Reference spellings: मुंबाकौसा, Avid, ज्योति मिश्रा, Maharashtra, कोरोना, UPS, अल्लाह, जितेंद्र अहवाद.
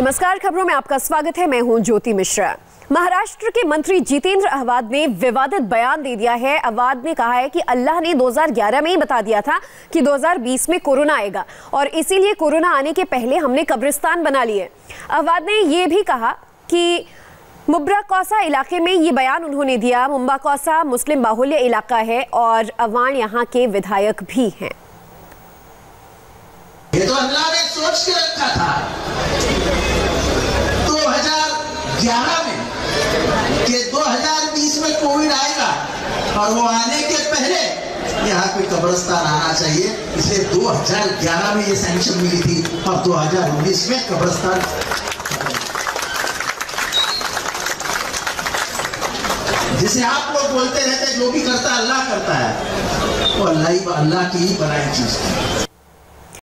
नमस्कार, खबरों में आपका स्वागत है। मैं हूं ज्योति मिश्रा। महाराष्ट्र के मंत्री जितेंद्र अहवाद ने विवादित बयान दे दिया है। अहवाद ने कहा है कि अल्लाह ने 2011 में ही बता दिया था कि 2020 में कोरोना आएगा और इसीलिए कोरोना आने के पहले हमने कब्रिस्तान बना लिए। अहवाद ने यह भी कहा कि मुंबाकौसा इलाके में ये बयान उन्होंने दिया। मुंबाकौसा मुस्लिम बाहुल्य इलाका है और अवान यहाँ के विधायक भी हैं। ये तो अल्लाह ने सोच के रखा था 2011 में कि 2020 में कोविड आएगा और वो आने के पहले यहाँ पे कब्रिस्तान आना चाहिए। इसे 2011 में ये सैंक्शन मिली थी और 2019 में कब्रिस्तान, जिसे आप लोग बोलते रहते हैं जो भी करता है अल्लाह करता है, वो अल्लाह की ही बनाई चीज है।